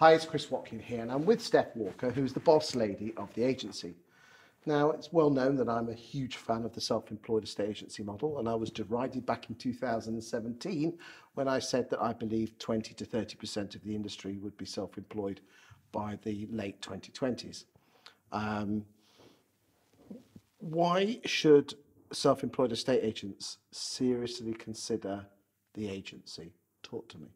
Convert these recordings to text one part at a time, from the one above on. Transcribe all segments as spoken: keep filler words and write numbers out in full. Hi, it's Chris Watkin here, and I'm with Steph Walker, who's the boss lady of the agency. Now, it's well known that I'm a huge fan of the self-employed estate agency model, and I was derided back in two thousand seventeen when I said that I believed twenty to thirty percent of the industry would be self-employed by the late twenty twenties. Um, why should self-employed estate agents seriously consider the agency? Talk to me.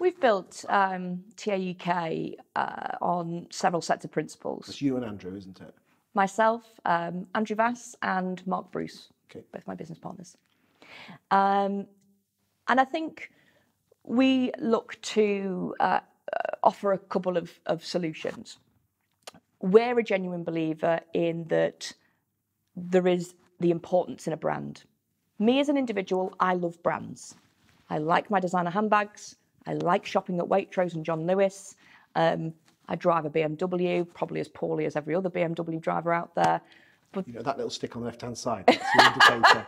We've built um, T A U K uh, on several sets of principles. It's you and Andrew, isn't it? Myself, um, Andrew Vass and Mark Bruce, okay. Both my business partners. Um, and I think we look to uh, offer a couple of, of solutions. We're a genuine believer in that there is the importance in a brand. Me as an individual, I love brands. I like my designer handbags. I like shopping at Waitrose and John Lewis. Um, I drive a B M W, probably as poorly as every other B M W driver out there. But you know, that little stick on the left-hand side, that's your indicator.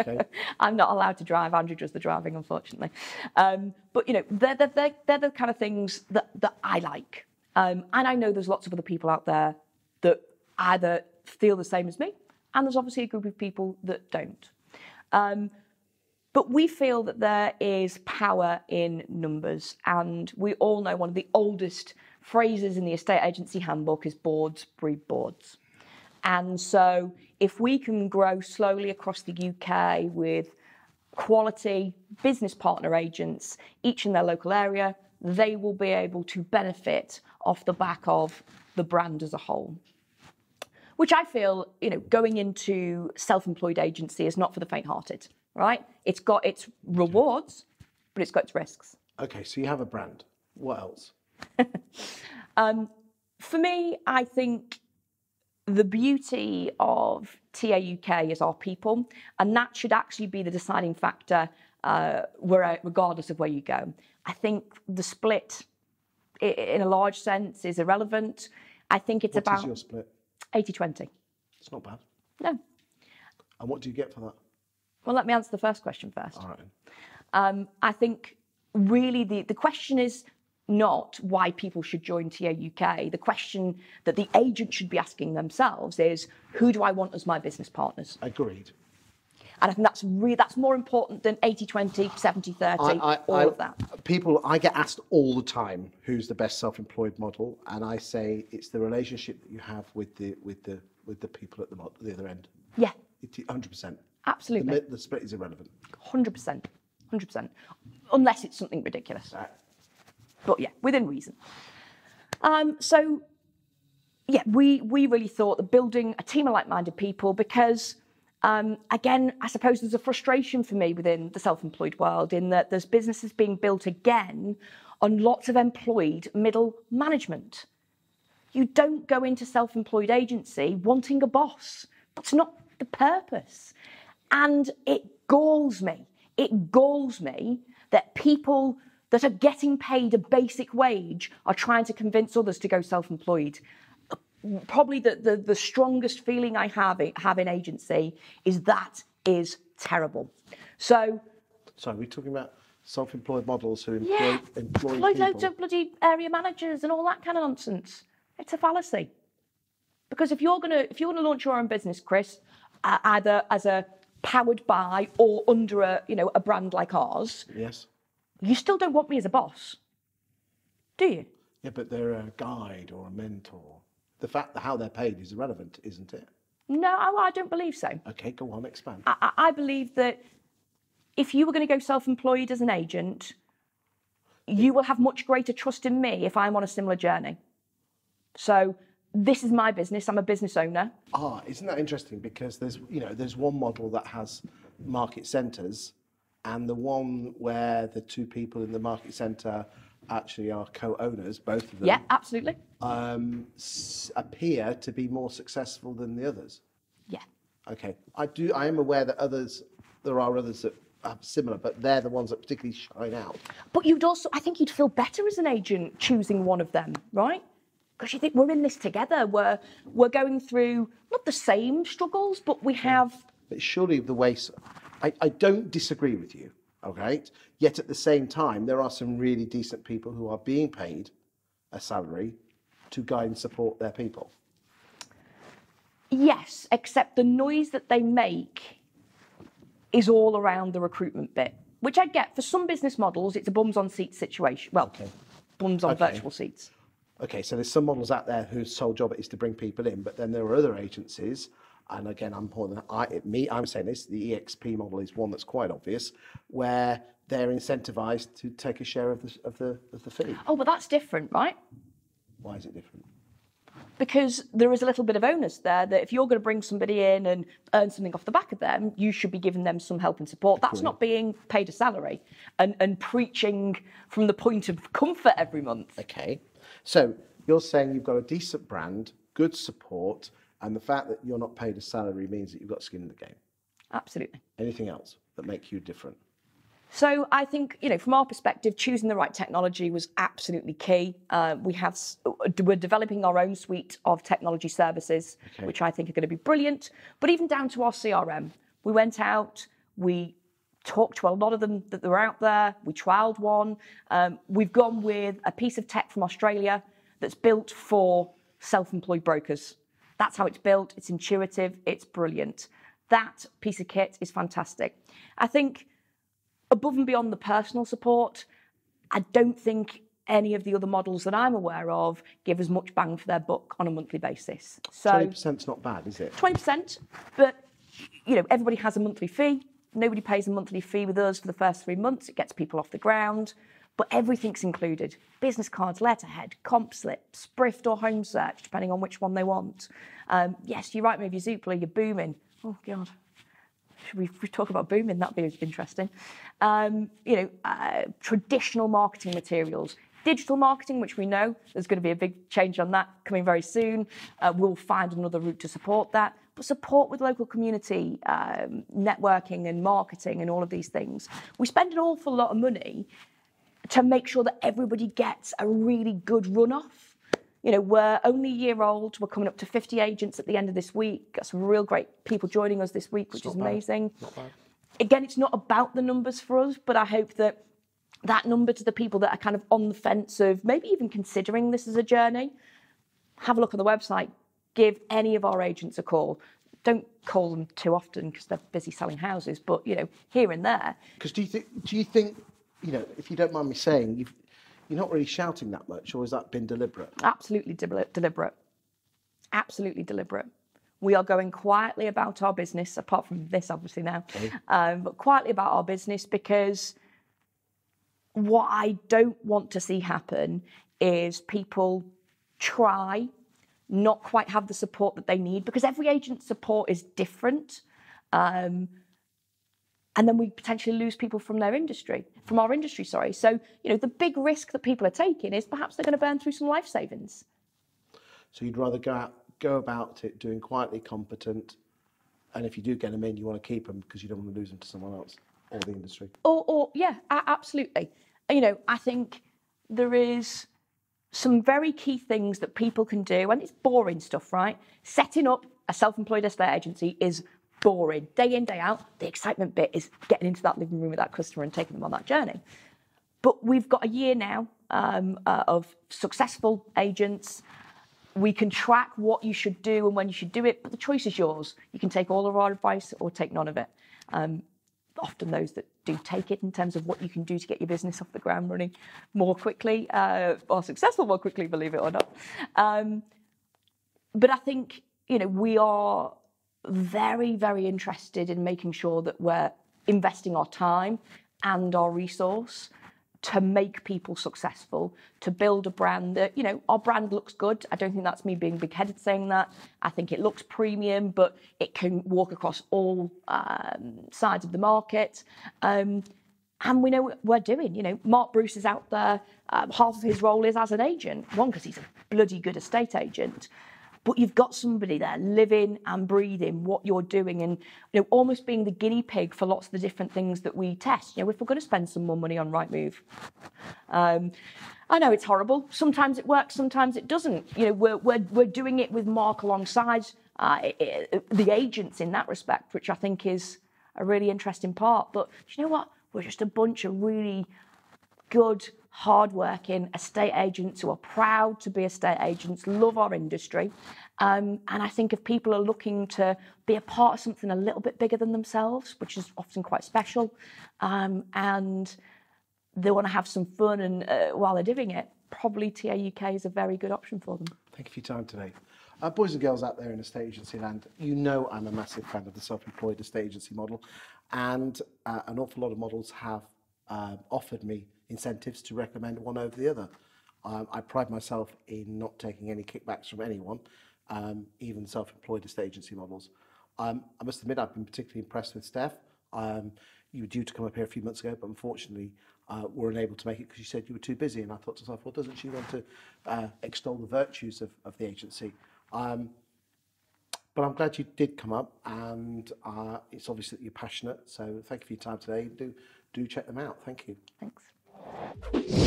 Okay. I'm not allowed to drive. Andrew does the driving, unfortunately. Um, but, you know, they're, they're, they're, they're the kind of things that, that I like. Um, and I know there's lots of other people out there that either feel the same as me, and there's obviously a group of people that don't. Um, But we feel that there is power in numbers, and we all know one of the oldest phrases in the estate agency handbook is boards breed boards. And so if we can grow slowly across the U K with quality business partner agents, each in their local area, they will be able to benefit off the back of the brand as a whole. Which I feel, you know, going into self-employed agency is not for the faint-hearted, right? It's got its rewards, but it's got its risks. Okay, so you have a brand. What else? um, for me, I think the beauty of T A U K is our people, and that should actually be the deciding factor uh, where, regardless of where you go. I think the split, in a large sense, is irrelevant. I think it's what about... What is your split? eighty twenty. It's not bad. No. And what do you get for that? Well, let me answer the first question first. All right. Um, I think really the, the question is not why people should join T A U K. The question that the agent should be asking themselves is, who do I want as my business partners? Agreed. And I think that's really, that's more important than eighty twenty, seventy thirty, I, I, all I, of that. People, I get asked all the time, who's the best self-employed model? And I say it's the relationship that you have with the with the with the people at the, the other end. Yeah, one hundred percent. Absolutely. The, the split is irrelevant. one hundred percent, one hundred percent, unless it's something ridiculous. Right. But yeah, within reason. Um, so yeah, we we really thought that building a team of like-minded people, because. Um, again, I suppose there's a frustration for me within the self-employed world in that there's businesses being built again on lots of employed middle management. You don't go into self-employed agency wanting a boss. That's not the purpose. And it galls me. It galls me that people that are getting paid a basic wage are trying to convince others to go self-employed. Probably the, the, the strongest feeling I have, have in agency is that is terrible. So... Sorry, we're talking about self-employed models who employ, yeah, employ people. Loads of bloody area managers and all that kind of nonsense. It's a fallacy. Because if you're going to if you're going to launch your own business, Chris, uh, either as a powered by or under a, you know, a brand like ours... Yes. You still don't want me as a boss, do you? Yeah, but they're a guide or a mentor. The fact that how they're paid is irrelevant, isn't it? No, I, I don't believe so. Okay, go on, expand. I, I believe that if you were going to go self-employed as an agent, you will have much greater trust in me if I'm on a similar journey. So this is my business. I'm a business owner. Ah, isn't that interesting? Because there's, you know, there's one model that has market centres, and the one where the two people in the market centre actually are co-owners, both of them. Yeah, absolutely. Um, s appear to be more successful than the others. Yeah. Okay. I do. I am aware that others, there are others that are similar, but they're the ones that particularly shine out. But you'd also, I think, you'd feel better as an agent choosing one of them, right? because you think we're in this together. We're, we're going through not the same struggles, but we have... But surely the way... So, I, I don't disagree with you, all right? Yet at the same time, there are some really decent people who are being paid a salary to guide and support their people. Yes, except the noise that they make is all around the recruitment bit, which I get. For some business models, it's a bums-on-seats situation. Well, okay. bums-on okay. virtual seats. Okay, so there's some models out there whose sole job is to bring people in, but then there are other agencies, and again, I'm pointing at me, I'm saying this, the E X P model is one that's quite obvious, where they're incentivized to take a share of the, of the, of the fee. Oh, but that's different, right? Why is it different? Because there is a little bit of onus there that if you're going to bring somebody in and earn something off the back of them, you should be giving them some help and support. That's not being paid a salary and, and preaching from the point of comfort every month. Okay. So you're saying you've got a decent brand, good support, and the fact that you're not paid a salary means that you've got skin in the game. Absolutely. Anything else that makes you different? So I think, you know, from our perspective, choosing the right technology was absolutely key. Uh, we have, we're developing our own suite of technology services, okay. which I think are going to be brilliant. But even down to our C R M, we went out, we talked to a lot of them that were out there. We trialled one. Um, we've gone with a piece of tech from Australia that's built for self-employed brokers. That's how it's built. It's intuitive. It's brilliant. That piece of kit is fantastic. I think... above and beyond the personal support, I don't think any of the other models that I'm aware of give as much bang for their buck on a monthly basis. So twenty percent's not bad, is it? twenty percent, but you know, everybody has a monthly fee. Nobody pays a monthly fee with us for the first three months. It gets people off the ground, but everything's included. Business cards, letterhead, comp slips, Sprift or Home Search, depending on which one they want. Um, yes, you're right, Move, your Zoopla, you're booming. Oh, God. Should we, we talk about booming? That'd be interesting. Um, you know, uh, traditional marketing materials, digital marketing, which we know there's going to be a big change on that coming very soon. Uh, we'll find another route to support that. But support with local community, um, networking and marketing and all of these things. We spend an awful lot of money to make sure that everybody gets a really good run-off. You know, we're only a year old. We're coming up to fifty agents at the end of this week. Got some real great people joining us this week, which is amazing. Again, it's not about the numbers for us, but I hope that that number to the people that are kind of on the fence of maybe even considering this as a journey, have a look on the website. Give any of our agents a call. Don't call them too often because they're busy selling houses, but, you know, here and there. Because do you think, do you think, you know, if you don't mind me saying, you've... you're not really shouting that much, or has that been deliberate? Absolutely de- deliberate. Absolutely deliberate. We are going quietly about our business, apart from this, obviously, now. Okay. Um, but quietly about our business, because what I don't want to see happen is people try, not quite have the support that they need, because every agent's support is different. Um And then we potentially lose people from their industry, from our industry, sorry. So, you know, the big risk that people are taking is perhaps they're going to burn through some life savings. So you'd rather go out, go about it doing quietly competent, and if you do get them in, you want to keep them because you don't want to lose them to someone else or the industry. Or, or yeah, absolutely. You know, I think there is some very key things that people can do, and it's boring stuff, right? Setting up a self-employed estate agency is boring, day in, day out. The excitement bit is getting into that living room with that customer and taking them on that journey. But we've got a year now um, uh, of successful agents. We can track what you should do and when you should do it, but the choice is yours. You can take all of our advice or take none of it. Um, often those that do take it in terms of what you can do to get your business off the ground running more quickly, uh, or successful more quickly, believe it or not. Um, but I think, you know, we are... very, very interested in making sure that we're investing our time and our resource to make people successful, to build a brand that, you know, our brand looks good. I don't think that's me being big-headed saying that. I think it looks premium, but it can walk across all um, sides of the market. Um, and we know what we're doing. You know, Mark Bruce is out there. Um, half of his role is as an agent. One, because he's a bloody good estate agent. But you've got somebody there living and breathing what you're doing and, you know, almost being the guinea pig for lots of the different things that we test. You know, if we're going to spend some more money on Right Move, um, I know it's horrible. Sometimes it works, sometimes it doesn't. You know, we're we're we're doing it with Mark alongside uh, it, it, the agents in that respect, which I think is a really interesting part. But do you know what? We're just a bunch of really good, hard-working estate agents who are proud to be estate agents, love our industry. Um, and I think if people are looking to be a part of something a little bit bigger than themselves, which is often quite special, um, and they want to have some fun and uh, while they're doing it, probably T A U K is a very good option for them. Thank you for your time today. Uh, boys and girls out there in estate agency land, you know I'm a massive fan of the self-employed estate agency model, and uh, an awful lot of models have uh, offered me incentives to recommend one over the other. Um, I pride myself in not taking any kickbacks from anyone, um, even self-employed estate agency models. Um, I must admit I've been particularly impressed with Steph. Um, you were due to come up here a few months ago, but unfortunately uh, were unable to make it because you said you were too busy, and I thought to myself, well, doesn't she want to uh, extol the virtues of, of the agency? Um, but I'm glad you did come up, and uh, it's obvious that you're passionate, so thank you for your time today. Do, do check them out. Thank you. Thanks.